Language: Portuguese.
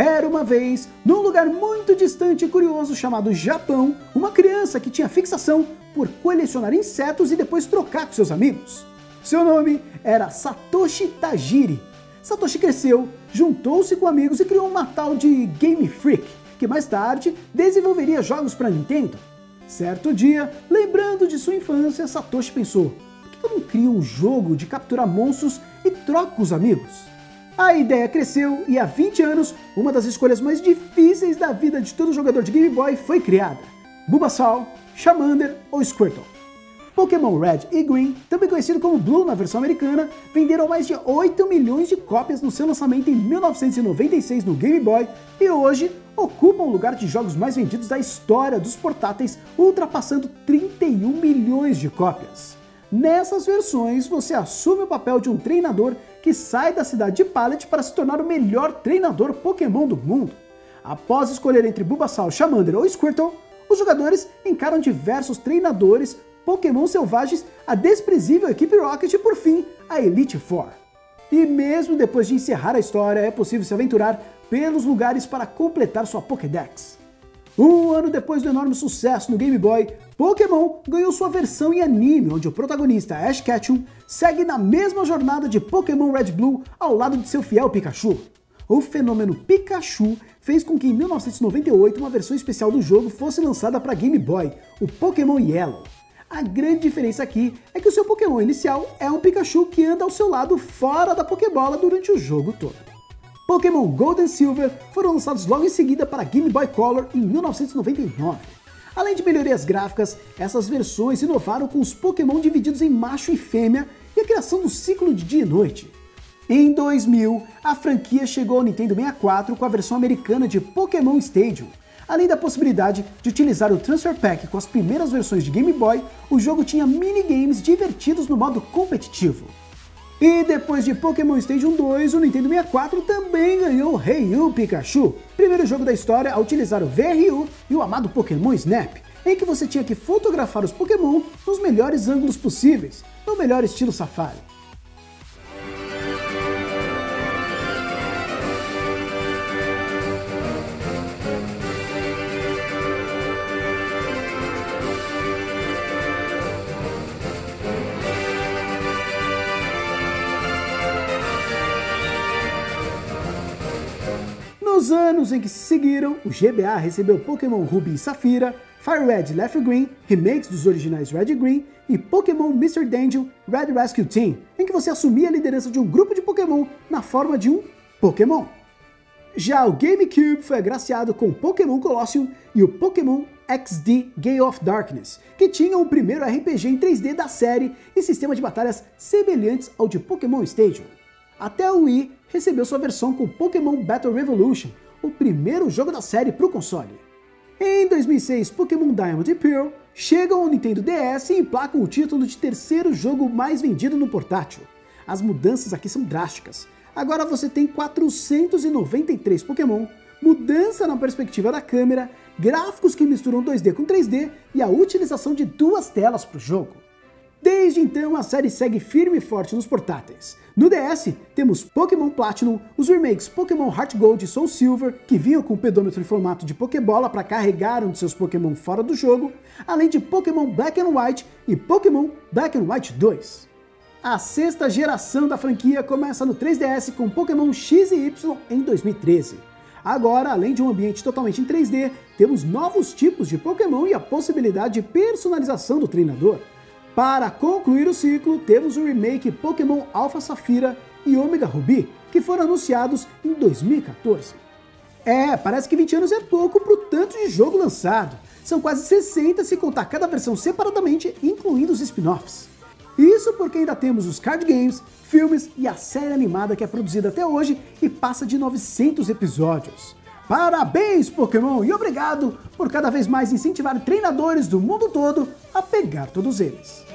Era uma vez, num lugar muito distante e curioso chamado Japão, uma criança que tinha fixação por colecionar insetos e depois trocar com seus amigos. Seu nome era Satoshi Tajiri. Satoshi cresceu, juntou-se com amigos e criou uma tal de Game Freak, que mais tarde desenvolveria jogos para Nintendo. Certo dia, lembrando de sua infância, Satoshi pensou: por que eu não crio um jogo de capturar monstros e troco com os amigos? A ideia cresceu e há 20 anos, uma das escolhas mais difíceis da vida de todo jogador de Game Boy foi criada: Bulbasaur, Charmander ou Squirtle. Pokémon Red e Green, também conhecido como Blue na versão americana, venderam mais de 8 milhões de cópias no seu lançamento em 1996 no Game Boy e hoje ocupam o lugar de jogos mais vendidos da história dos portáteis, ultrapassando 31 milhões de cópias. Nessas versões, você assume o papel de um treinador que sai da cidade de Pallet para se tornar o melhor treinador Pokémon do mundo. Após escolher entre Bulbasaur, Charmander ou Squirtle, os jogadores encaram diversos treinadores, Pokémon selvagens, a desprezível equipe Rocket e, por fim, a Elite Four. E mesmo depois de encerrar a história, é possível se aventurar pelos lugares para completar sua Pokédex. Um ano depois do enorme sucesso no Game Boy, Pokémon ganhou sua versão em anime, onde o protagonista Ash Ketchum segue na mesma jornada de Pokémon Red Blue ao lado de seu fiel Pikachu. O fenômeno Pikachu fez com que em 1998 uma versão especial do jogo fosse lançada para Game Boy, o Pokémon Yellow. A grande diferença aqui é que o seu Pokémon inicial é um Pikachu que anda ao seu lado fora da Pokébola durante o jogo todo. Pokémon Gold and Silver foram lançados logo em seguida para Game Boy Color em 1999. Além de melhorias gráficas, essas versões inovaram com os Pokémon divididos em macho e fêmea e a criação do ciclo de dia e noite. Em 2000, a franquia chegou ao Nintendo 64 com a versão americana de Pokémon Stadium. Além da possibilidade de utilizar o Transfer Pack com as primeiras versões de Game Boy, o jogo tinha minigames divertidos no modo competitivo. E depois de Pokémon Stadium 2, o Nintendo 64 também ganhou Reiyu Pikachu, primeiro jogo da história a utilizar o VRU e o amado Pokémon Snap, em que você tinha que fotografar os Pokémon nos melhores ângulos possíveis, no melhor estilo safari. Nos anos em que se seguiram, o GBA recebeu Pokémon Ruby e Safira, FireRed e LeafGreen, remakes dos originais Red e Green, e Pokémon Mystery Dungeon Red Rescue Team, em que você assumia a liderança de um grupo de Pokémon na forma de um Pokémon. Já o GameCube foi agraciado com Pokémon Colosseum e o Pokémon XD Gale of Darkness, que tinham o primeiro RPG em 3D da série e sistema de batalhas semelhantes ao de Pokémon Stadium. Até o Wii recebeu sua versão com Pokémon Battle Revolution, o primeiro jogo da série para o console. Em 2006, Pokémon Diamond e Pearl chegam ao Nintendo DS e emplacam o título de terceiro jogo mais vendido no portátil. As mudanças aqui são drásticas. Agora você tem 493 Pokémon, mudança na perspectiva da câmera, gráficos que misturam 2D com 3D e a utilização de duas telas para o jogo. Desde então, a série segue firme e forte nos portáteis. No DS, temos Pokémon Platinum, os remakes Pokémon Heart Gold e Soul Silver, que vinham com o pedômetro em formato de Pokébola para carregar um de seus Pokémon fora do jogo, além de Pokémon Black and White e Pokémon Black and White 2. A sexta geração da franquia começa no 3DS com Pokémon X e Y em 2013. Agora, além de um ambiente totalmente em 3D, temos novos tipos de Pokémon e a possibilidade de personalização do treinador. Para concluir o ciclo, temos o remake Pokémon Alpha Safira e Omega Ruby, que foram anunciados em 2014. Parece que 20 anos é pouco para o tanto de jogo lançado. São quase 60 se contar cada versão separadamente, incluindo os spin-offs. Isso porque ainda temos os card games, filmes e a série animada que é produzida até hoje e passa de 900 episódios. Parabéns, Pokémon, e obrigado por cada vez mais incentivar treinadores do mundo todo a pegar todos eles.